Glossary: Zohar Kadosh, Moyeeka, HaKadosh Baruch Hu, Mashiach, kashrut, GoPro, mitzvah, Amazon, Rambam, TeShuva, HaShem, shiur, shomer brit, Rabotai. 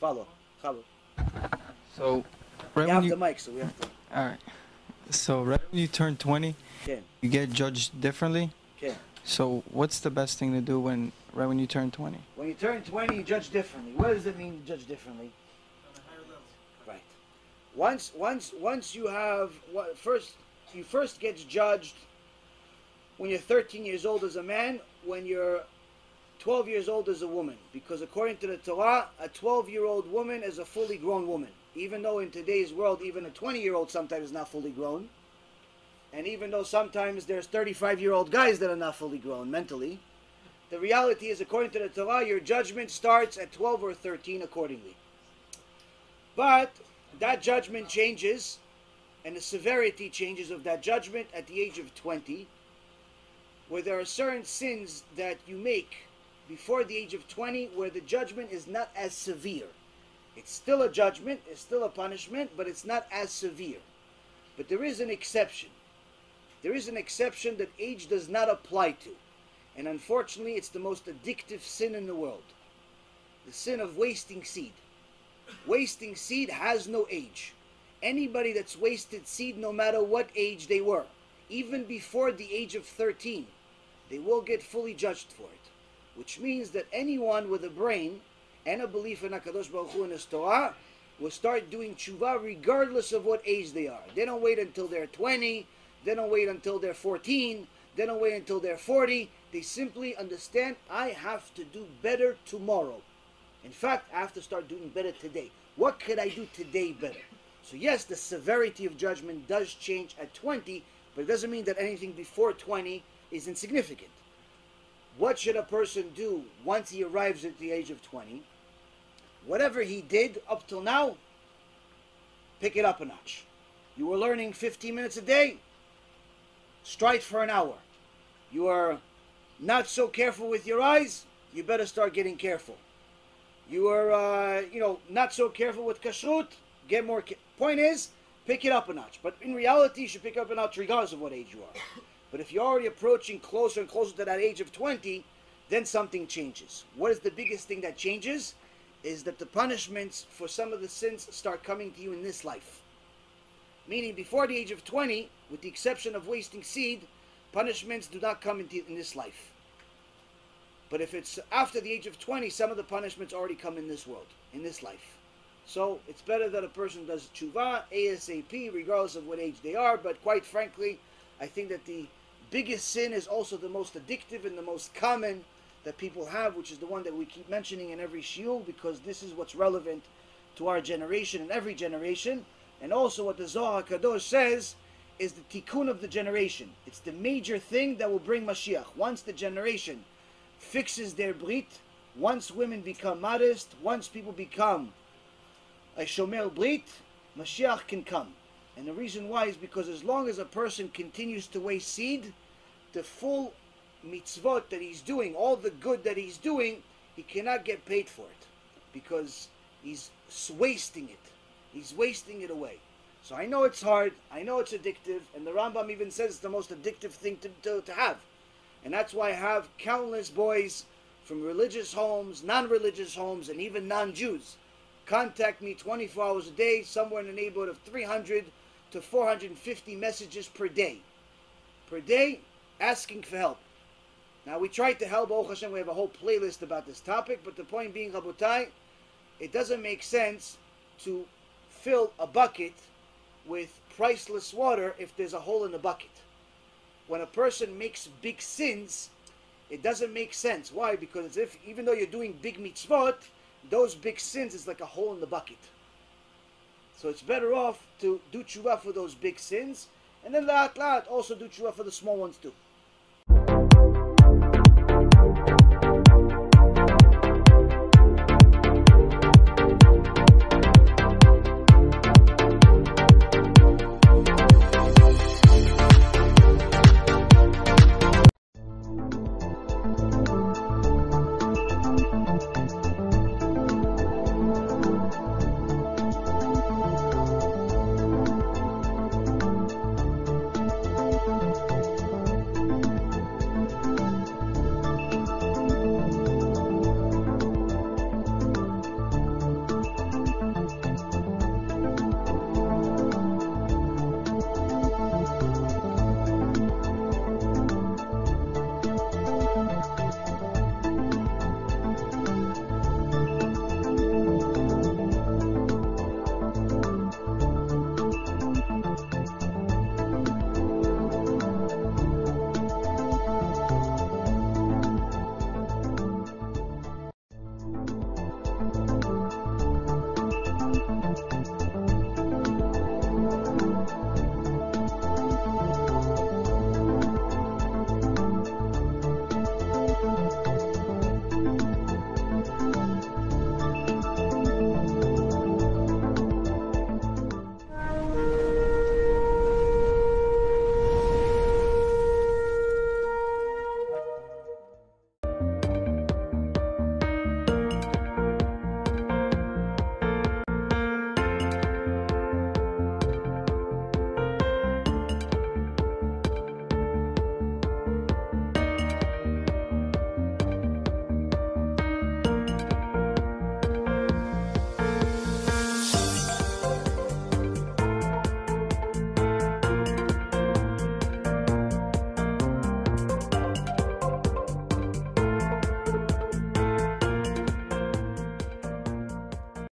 Follow. Follow. So, right, you have the mic, so we have to. All right. So, right when you turn 20, yeah, you get judged differently. Yeah. So, what's the best thing to do when, right when you turn 20? When you turn 20, you judge differently. What does it mean, judge differently? On a higher level. Right. Once you have you first get judged when you're 13 years old as a man, when you're 12 years old as a woman, because according to the Torah, a 12-year-old woman is a fully grown woman, even though in today's world even a 20-year-old sometimes is not fully grown, and even though sometimes there's 35-year-old guys that are not fully grown mentally. The reality is, according to the Torah, your judgment starts at 12 or 13 accordingly, but that judgment changes and the severity changes of that judgment at the age of 20, where there are certain sins that you make before the age of 20 where the judgment is not as severe. It's still a judgment, it's still a punishment, but it's not as severe. But there is an exception. There is an exception that age does not apply to. And unfortunately, it's the most addictive sin in the world. The sin of wasting seed. Wasting seed has no age. Anybody that's wasted seed, no matter what age they were, even before the age of 13, they will get fully judged for it. Which means that anyone with a brain and a belief in HaKadosh Baruch Hu and His Torah will start doing tshuva regardless of what age they are. They don't wait until they're 20. They don't wait until they're 14. They don't wait until they're 40. They simply understand, I have to do better tomorrow. In fact, I have to start doing better today. What could I do today better? So yes, the severity of judgment does change at 20, but it doesn't mean that anything before 20 is insignificant. What should a person do once he arrives at the age of 20? Whatever he did up till now, pick it up a notch. You were learning 15 minutes a day, strive for an hour. You are not so careful with your eyes, you better start getting careful. You are, not so careful with kashrut, get more careful. Point is, pick it up a notch. But in reality, you should pick up a notch regardless of what age you are. But if you're already approaching closer and closer to that age of 20, then something changes. What is the biggest thing that changes? Is that the punishments for some of the sins start coming to you in this life. Meaning before the age of 20, with the exception of wasting seed, punishments do not come in this life. But if it's after the age of 20, some of the punishments already come in this world, in this life. So it's better that a person does tshuva, ASAP, regardless of what age they are. But quite frankly, I think that the biggest sin is also the most addictive and the most common that people have, which is the one that we keep mentioning in every shiur, because this is what's relevant to our generation and every generation. And also what the Zohar Kadosh says is the tikkun of the generation. It's the major thing that will bring Mashiach. Once the generation fixes their brit, once women become modest, once people become a shomer brit, Mashiach can come. And the reason why is because as long as a person continues to waste seed, the full mitzvot that he's doing, all the good that he's doing, he cannot get paid for it because he's wasting it. He's wasting it away. So I know it's hard. I know it's addictive. And the Rambam even says it's the most addictive thing to have. And that's why I have countless boys from religious homes, non-religious homes, and even non-Jews contact me 24 hours a day, somewhere in the neighborhood of 300 to 450 messages per day, asking for help. Now we tried to help, Baruch Hashem, we have a whole playlist about this topic, but the point being, Rabotai, it doesn't make sense to fill a bucket with priceless water if there's a hole in the bucket. When a person makes big sins, it doesn't make sense. Why? Because if even though you're doing big mitzvot, those big sins is like a hole in the bucket. So it's better off to do tshuva for those big sins, and then also do tshuva for the small ones too.